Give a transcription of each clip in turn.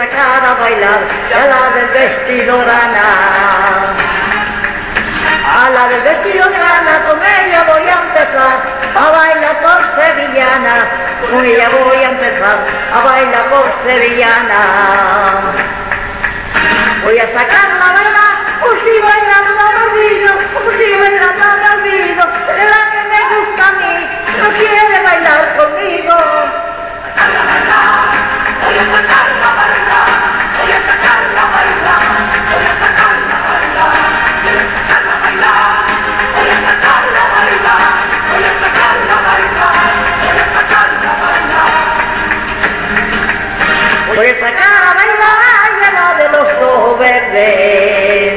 sacar a bailar a la del vestido rana. A la del vestido rana con ella voy a empezar a bailar por sevillana, con ella voy a empezar a bailar por sevillana. Voy a sacarla a bailar, o si bailando me olvido, o si bailando me olvido, de la que me gusta a mí, no quiere bailar conmigo. Sacarla a bailar, voy a sacarla a bailar, voy a sacarla a bailar, voy a sacarla a bailar, voy a sacarla a bailar, voy a sacarla a bailar, voy a sacarla a bailar, voy a sacarla a bailar. Voy a sacarla a bailar a la de los ojos verdes,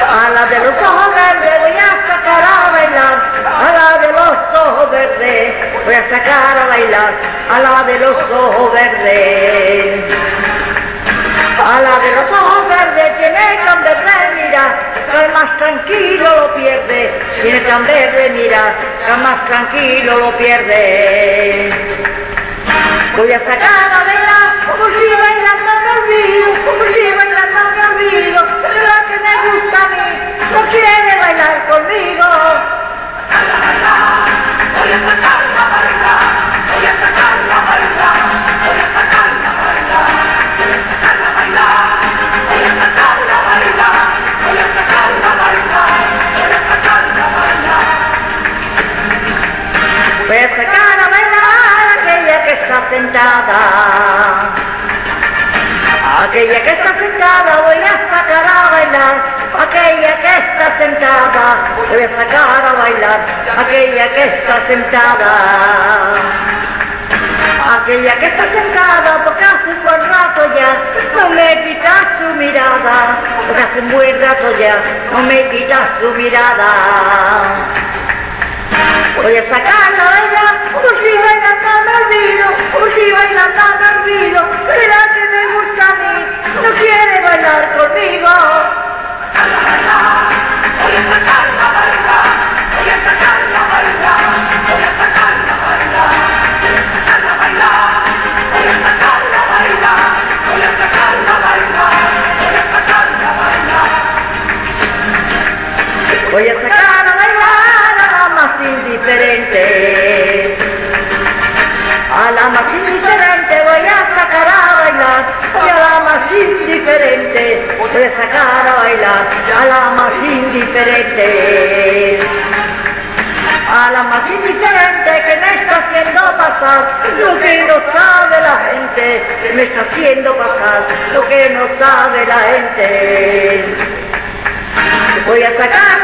a la de los ojos verdes voy a sacar a bailar, a la de los ojos verdes voy a sacar a bailar, a la de los ojos verdes, a la de los ojos verdes tiene tan verde mirar, que el más tranquilo lo pierde, tiene tan verde mirar, que el más tranquilo lo pierde. Voy a sacar a bailar, como si bailando me olvido, como si bailando me olvido, pero la que me gusta a mí no quiere bailar conmigo. Sacarla a bailar, voy a sacarla a bailar, voy a sacarla a bailar, voy a sacarla a bailar, voy a sacarla a bailar, voy a sacarla a bailar, voy a sacarla a bailar, voy a sacarla a bailar. Voy a sacar a bailar aquella que está sentada. Aquella que está sentada voy a sacar a bailar, aquella que está sentada voy a sacar a bailar, aquella que está sentada. Aquella que está sentada porque hace un buen rato ya no me quita su mirada, porque hace un buen rato ya no me quita su mirada. Voy a sacarla a bailar, por si bailando me olvido, por si bailando me olvido, pero la que me gusta a mí no quiere bailar conmigo. Sacarla a bailar, voy a sacarla a bailar, voy a sacarla a bailar, voy a sacarla a bailar, voy a sacarla a bailar, voy a sacarla a bailar, voy a sacarla a bailar, voy a sacarla a bailar. Voy a sacar a bailar indiferente, a la más indiferente voy a sacar a bailar, y a la más indiferente voy a sacar a bailar, a la más indiferente, a la más indiferente que me está haciendo pasar lo que no sabe la gente, que me está haciendo pasar lo que no sabe la gente. Voy a sacar